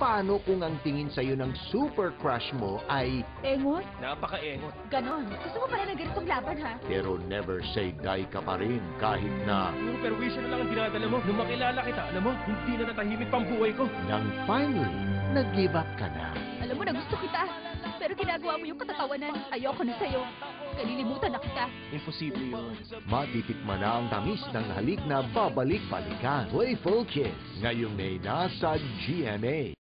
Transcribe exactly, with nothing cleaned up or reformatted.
paano kung ang tingin sa'yo ng super crush mo ay... engot? Napaka-engot. Ganon. Gusto mo pala na ganitong laban, ha? Pero never say die ka pa rin kahit na... Puro perwisyo na lang ang dinadala mo. Nung makilala kita, alam mo, hindi na natahimik pang buhay ko. Nang finally, nag-give up ka na. Alam mo na gusto kita, pero ginagawa mo yung katatawanan. Ayoko na sa'yo. Kalilimutan na kita. Imposible yun. Matitikman na ang tamis ng halik na babalik-balikan. Playful Kiss. Ngayong may nasa G M A.